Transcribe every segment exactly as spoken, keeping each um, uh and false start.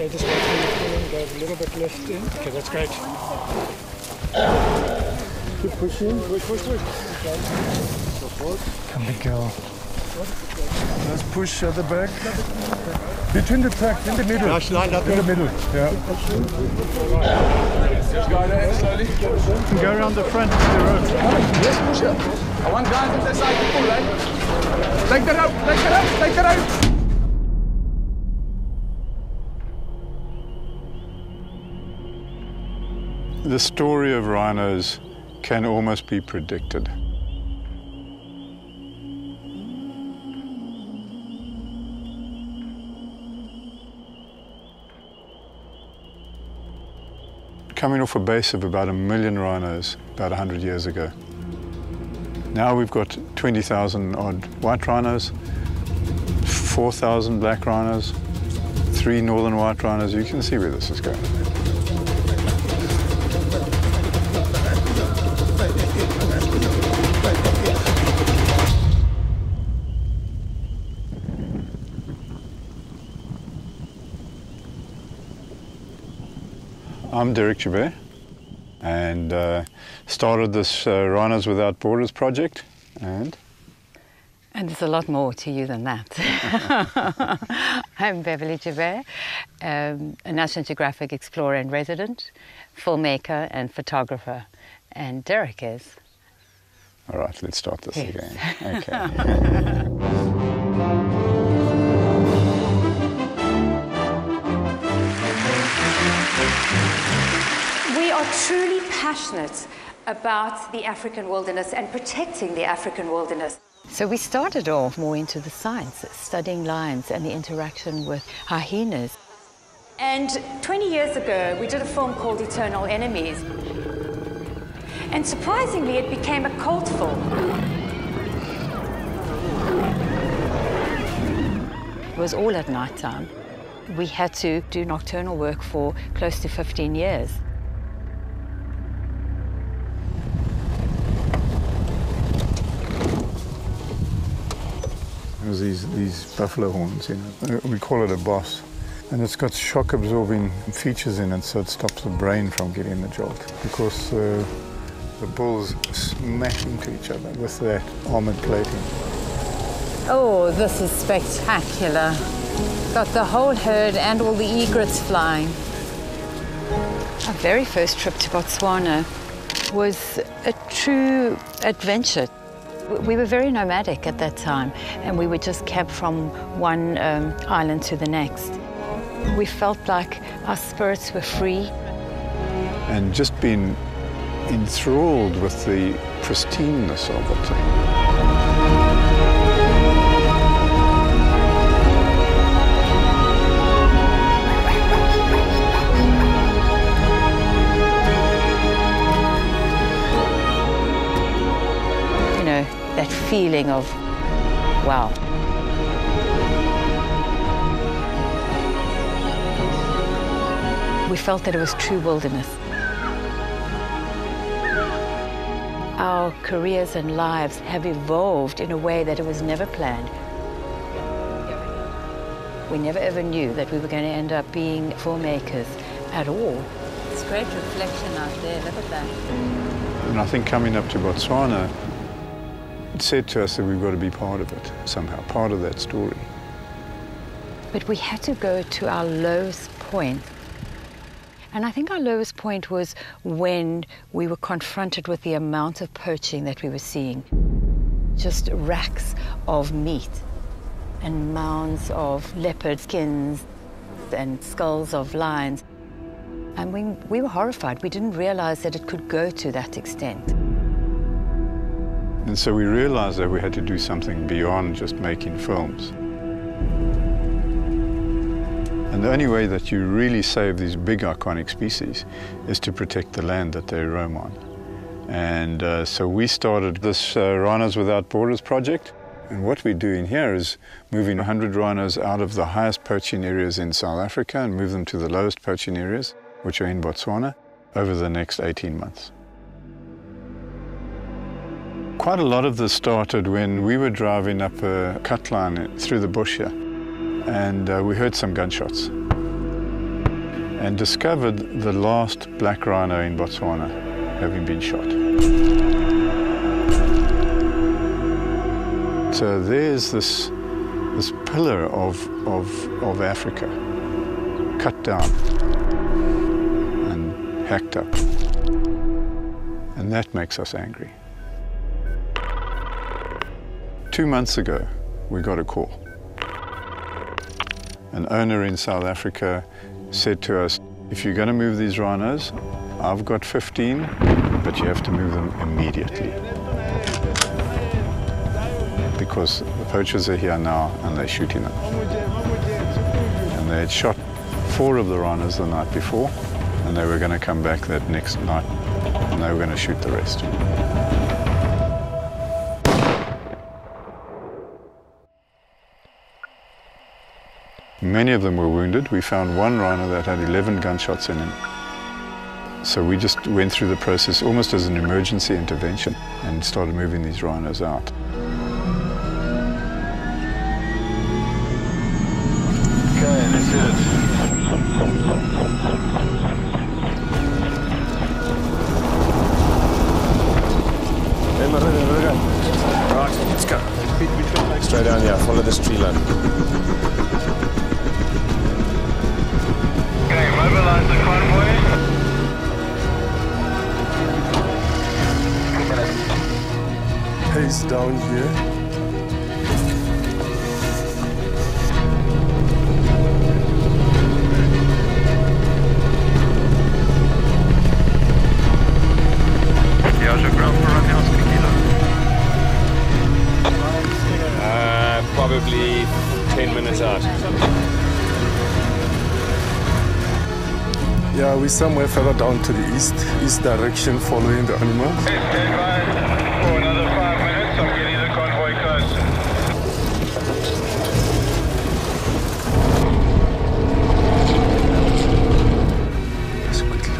Okay, just wait for you to pull in, go a little bit left in. Okay, that's great. Keep pushing. Push, push, push. Come on, girl. Let's push at the back. Between the track, in the middle. Gosh, lined up in the middle. Yeah. Just go there slowly. You can go around the front of the road. Yes, push up. I want guys on the side to pull, right? Take that out, take that out, take that out. The story of rhinos can almost be predicted. Coming off a base of about a million rhinos about one hundred years ago. Now we've got twenty thousand odd white rhinos, four thousand black rhinos, three northern white rhinos. You can see where this is going. I'm Derek Joubert, and uh, started this uh, Rhinos Without Borders project, and? And there's a lot more to you than that. I'm Beverly Joubert, um, a National Geographic explorer and resident, filmmaker and photographer, and Derek is. All right, let's start this yes. again. Okay. We are truly passionate about the African wilderness and protecting the African wilderness. So we started off more into the sciences, studying lions and the interaction with hyenas. And twenty years ago, we did a film called Eternal Enemies. And surprisingly, it became a cult film. It was all at night time. We had to do nocturnal work for close to fifteen years. These, these buffalo horns, you know. We call it a boss. And it's got shock-absorbing features in it, so it stops the brain from getting the jolt. Because uh, the bulls smash into each other with that armored plating. Oh, this is spectacular. Got the whole herd and all the egrets flying. Our very first trip to Botswana was a true adventure. We were very nomadic at that time, and we would just camp from one um, island to the next. We felt like our spirits were free. And just being enthralled with the pristineness of it. That feeling of, wow. We felt that it was true wilderness. Our careers and lives have evolved in a way that it was never planned. We never ever knew that we were going to end up being filmmakers at all. It's great reflection out there, look at that. And I think coming up to Botswana, it said to us that we've got to be part of it somehow, part of that story. But we had to go to our lowest point. And I think our lowest point was when we were confronted with the amount of poaching that we were seeing. Just racks of meat and mounds of leopard skins and skulls of lions. And we, we were horrified. We didn't realize that it could go to that extent. And so we realized that we had to do something beyond just making films. And the only way that you really save these big iconic species is to protect the land that they roam on. And uh, so we started this uh, Rhinos Without Borders project. And what we're doing here is moving one hundred rhinos out of the highest poaching areas in South Africa and move them to the lowest poaching areas, which are in Botswana, over the next eighteen months. Quite a lot of this started when we were driving up a cut line through the bush here, and uh, we heard some gunshots. and discovered the last black rhino in Botswana having been shot. So there's this, this pillar of, of, of Africa, cut down and hacked up. And that makes us angry. Two months ago, we got a call. An owner in South Africa said to us, if you're going to move these rhinos, I've got fifteen, but you have to move them immediately. Because the poachers are here now and they're shooting them. And they had shot four of the rhinos the night before, and they were going to come back that next night and they were going to shoot the rest. Many of them were wounded. We found one rhino that had eleven gunshots in him. So we just went through the process almost as an emergency intervention and started moving these rhinos out. Okay, this is it. Right, let's go. Straight down here, follow this tree line. Mobilize the convoy. Pace down here. Uh, probably ten minutes out. Yeah, we're somewhere further down to the east, east direction, following the animals. Hey, stand by for another five minutes. I'm getting the convoy close. Let's quickly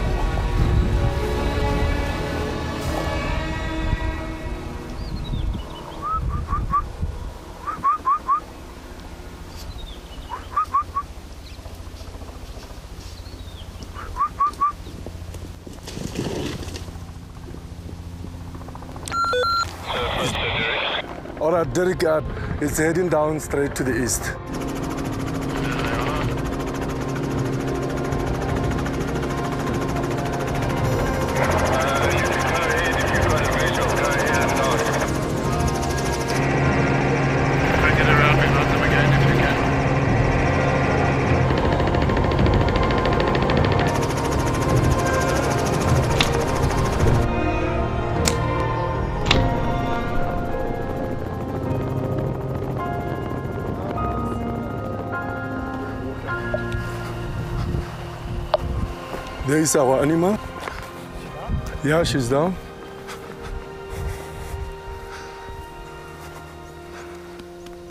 Derek, uh, it's heading down straight to the east. There is our animal. Yeah, she's down.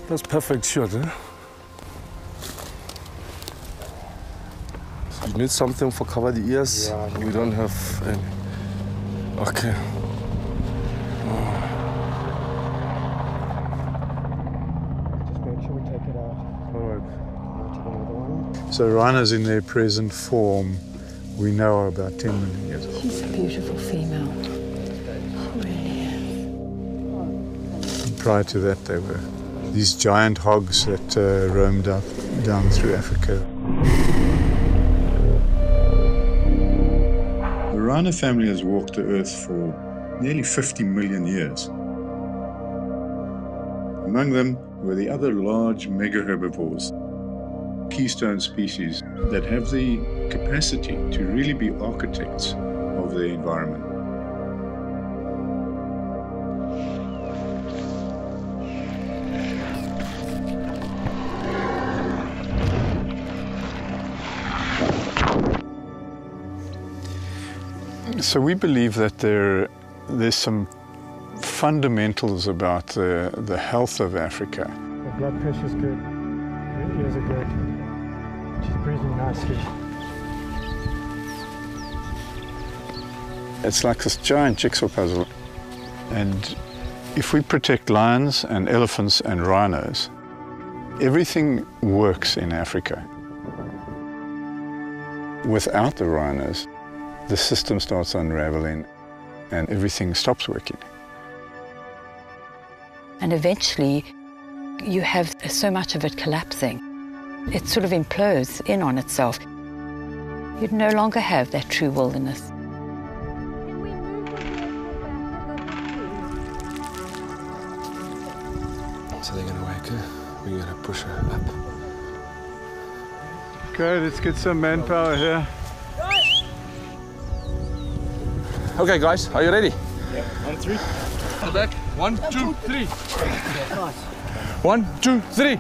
That's perfect shot, eh? You need something for cover the ears? Yeah, we don't have any. Okay. So rhinos in their present form we know are about ten million years old. She's a beautiful female. She really is. And prior to that, they were these giant hogs that uh, roamed up, down through Africa. The rhino family has walked the earth for nearly fifty million years. Among them were the other large mega herbivores, keystone species that have the capacity to really be architects of their environment. So we believe that there, there's some fundamentals about the, the health of Africa. The blood pressure's good, the ears are good, she's breathing nicely. It's like this giant jigsaw puzzle. And if we protect lions and elephants and rhinos, everything works in Africa. Without the rhinos, the system starts unraveling and everything stops working. And eventually, you have so much of it collapsing. It sort of implodes in on itself. You'd no longer have that true wilderness. So they're gonna wake her, we're gonna push her up. Okay, let's get some manpower here. Okay guys, are you ready? Yeah, one, three. Go back. One, two, three. One, two, three.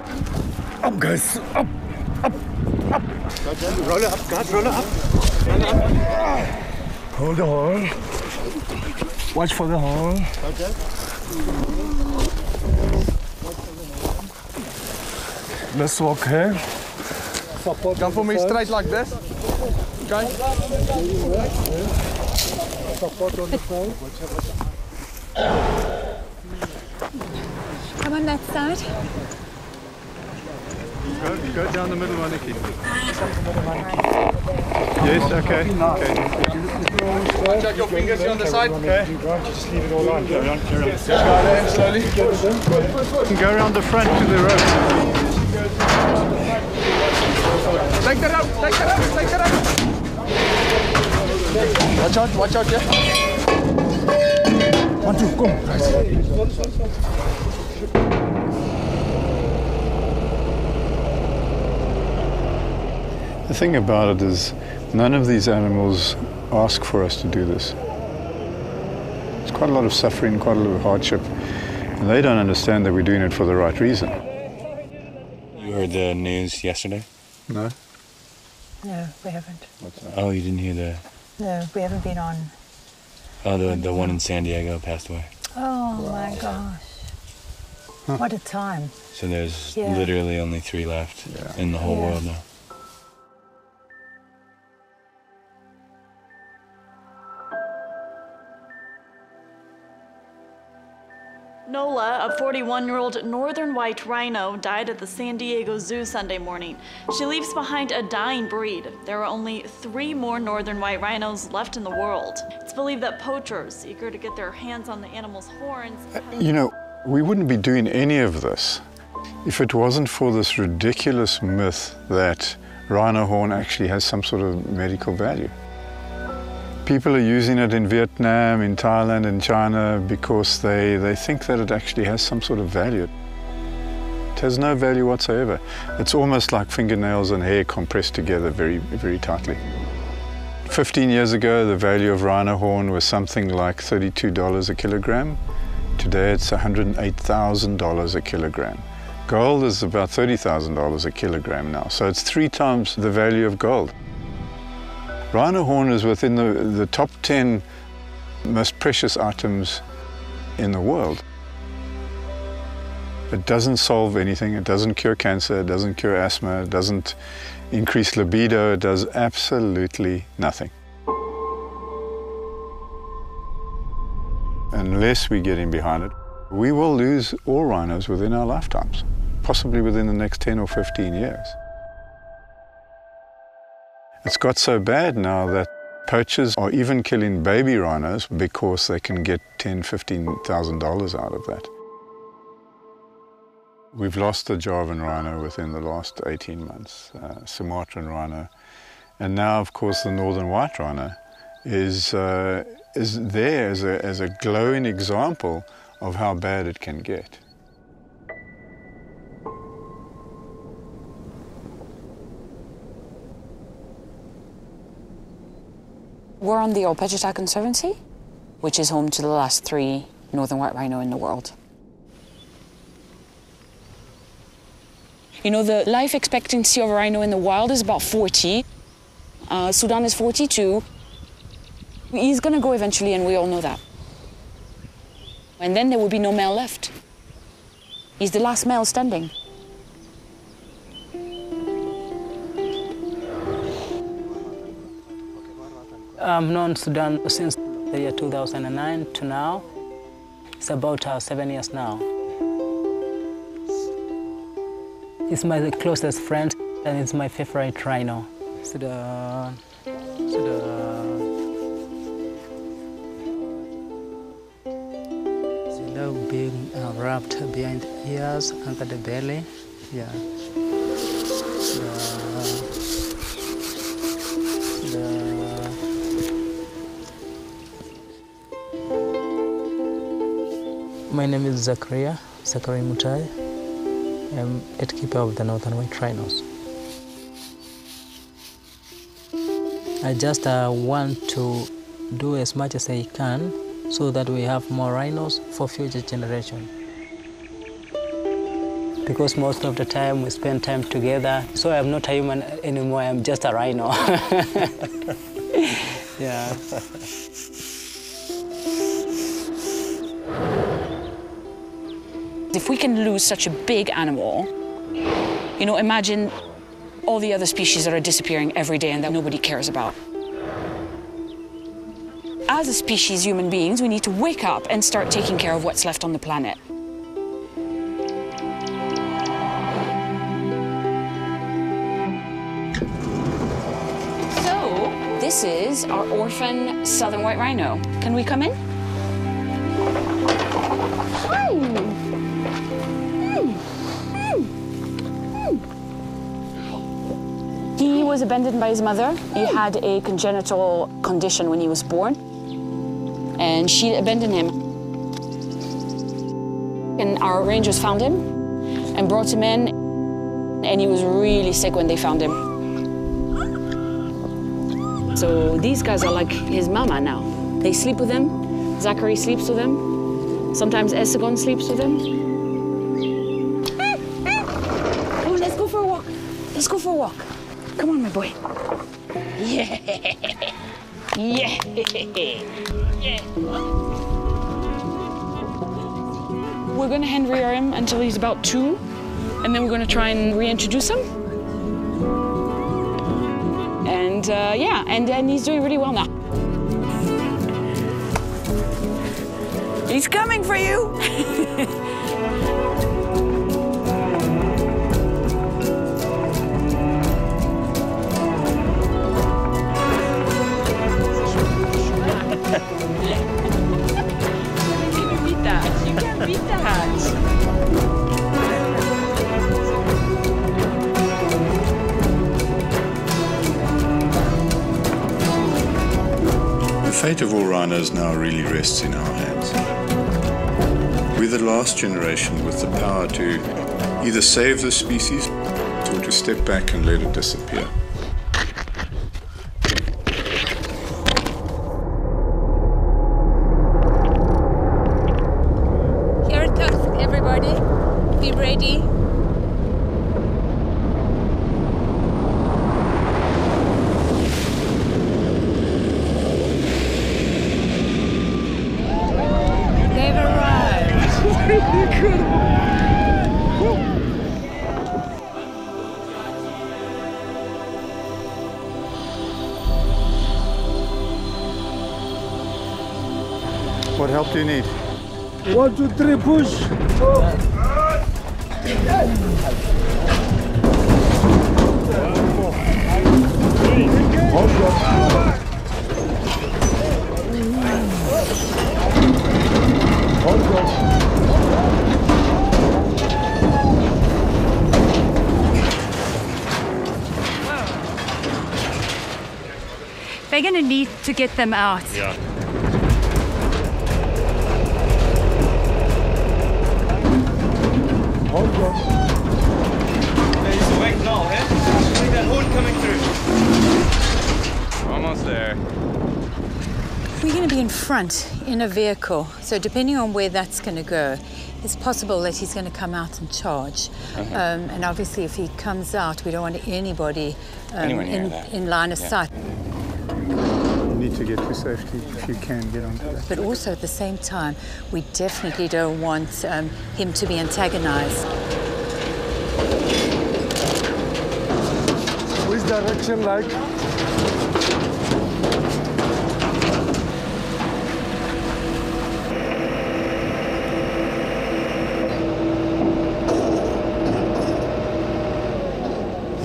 Up guys, up, up, up. Roll it up, guys, roll it up. Roll it up. Hold the hole. Watch for the hole. Let's walk here. Come for me straight like this. Okay. Support on the side. Come on that side. Go, go down the middle, Maniki. Yes, okay. Okay. Watch out, your fingers here on the side. Okay. Just leave it all on. Carry on, carry on. Just go there slowly. You can go around the front to the rope. Take that out, take that out, take that out. Watch out, watch out, yeah. One, two, go. Right. The thing about it is, none of these animals ask for us to do this. It's quite a lot of suffering, quite a lot of hardship, and they don't understand that we're doing it for the right reason. You heard the news yesterday? No. No, we haven't. What's that? Oh, you didn't hear the... No, we haven't been on. Oh, the, the one in San Diego passed away. Oh, wow. My gosh. Huh. What a time. So there's yeah. literally only three left yeah. in the whole yeah. world now. Nola, a forty-one-year-old northern white rhino, died at the San Diego Zoo Sunday morning. She leaves behind a dying breed. There are only three more northern white rhinos left in the world. It's believed that poachers, eager to get their hands on the animal's horns... Uh, you know, we wouldn't be doing any of this if it wasn't for this ridiculous myth that rhino horn actually has some sort of medical value. People are using it in Vietnam, in Thailand, in China because they, they think that it actually has some sort of value. It has no value whatsoever. It's almost like fingernails and hair compressed together very, very tightly. fifteen years ago, the value of rhino horn was something like thirty-two dollars a kilogram. Today, it's one hundred eight thousand dollars a kilogram. Gold is about thirty thousand dollars a kilogram now, so it's three times the value of gold. Rhino horn is within the, the top ten most precious items in the world. It doesn't solve anything, it doesn't cure cancer, it doesn't cure asthma, it doesn't increase libido, it does absolutely nothing. Unless we get in behind it, we will lose all rhinos within our lifetimes, possibly within the next ten or fifteen years. It's got so bad now that poachers are even killing baby rhinos because they can get ten thousand, fifteen thousand dollars out of that. We've lost the Javan rhino within the last eighteen months, uh, Sumatran rhino, and now, of course, the northern white rhino is, uh, is there as a, as a glowing example of how bad it can get. We're on the Ol Pejeta Conservancy, which is home to the last three northern white rhino in the world. You know, the life expectancy of a rhino in the wild is about forty. Uh, Sudan is forty-two. He's going to go eventually, and we all know that. And then there will be no male left. He's the last male standing. I've known Sudan since the year two thousand nine to now. It's about uh, seven years now. It's my closest friend and it's my favorite rhino. Sudan. Sudah the dog being uh, wrapped behind the ears, under the belly. Yeah. The, the, My name is Zakaria, Zakaria Mutai. I'm head keeper of the Northern White Rhinos. I just uh, want to do as much as I can so that we have more rhinos for future generation. Because most of the time we spend time together, so I'm not a human anymore, I'm just a rhino. Yeah. If we can lose such a big animal, you know, imagine all the other species that are disappearing every day and that nobody cares about. As a species, human beings, we need to wake up and start taking care of what's left on the planet. So, this is our orphan Southern White Rhino. Can we come in? Hi! He was abandoned by his mother. He had a congenital condition when he was born, and she abandoned him. And our rangers found him and brought him in, and he was really sick when they found him. So these guys are like his mama now. They sleep with him. Zachary sleeps with him. Sometimes Esagon sleeps with him. Let's go for a walk. Come on, my boy. Yeah. Yeah. Yeah. We're going to hand rear him until he's about two, and then we're going to try and reintroduce him. And, uh, yeah, and then he's doing really well now. He's coming for you. The fate of all rhinos now really rests in our hands. We're the last generation with the power to either save the species or to step back and let it disappear. Here it comes, everybody. Be ready. What help do you need? One, two, three, push! Hold on. They're going to need to get them out. Yeah. Hold on. He's awake now, eh? Look at that hole coming through. Almost there. We're going to be in front in a vehicle, so depending on where that's going to go, it's possible that he's going to come out and charge. Okay. Um, and obviously, if he comes out, we don't want anybody um, in, in line of yeah. sight. Need to get to safety if you can get onto that. But also at the same time, we definitely don't want um, him to be antagonized. Which direction, like?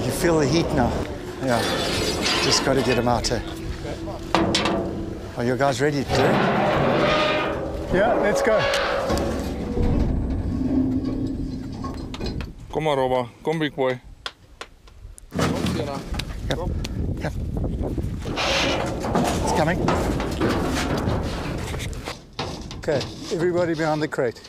You feel the heat now? Yeah, just got to get him out here. Are you guys ready, Derek? Yeah, let's go. Come on, Roba. Come, big boy. Come. It's coming. Okay, everybody behind the crate.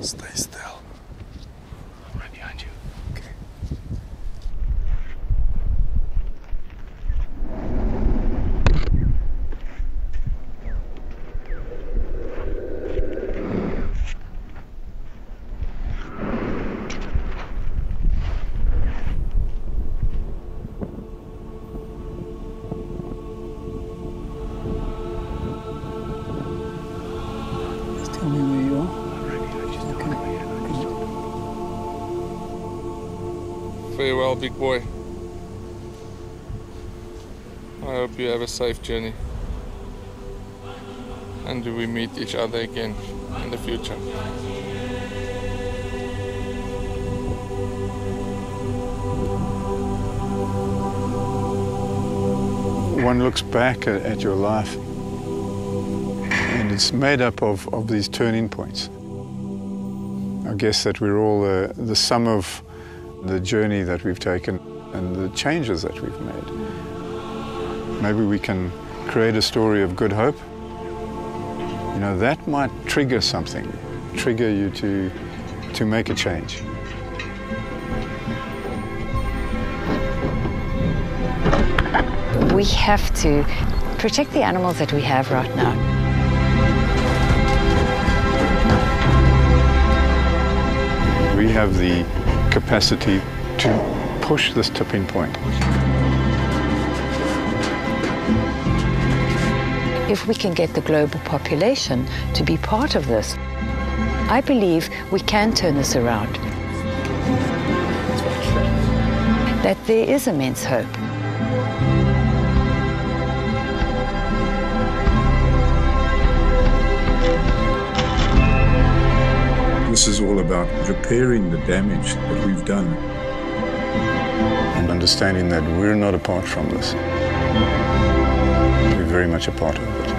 Stay still. I'm right behind you. Okay. Just tell me where you are. Farewell, big boy. I hope you have a safe journey. And do we meet each other again in the future? One looks back at, at your life, and it's made up of, of these turning points. I guess that we're all uh, the sum of the journey that we've taken and the changes that we've made. Maybe we can create a story of good hope. You know, that might trigger something, trigger you to, to make a change. We have to protect the animals that we have right now. We have the capacity to push this tipping point. If we can get the global population to be part of this, I believe we can turn this around. That there is immense hope. This is all about repairing the damage that we've done. And understanding that we're not apart from this. We're very much a part of it.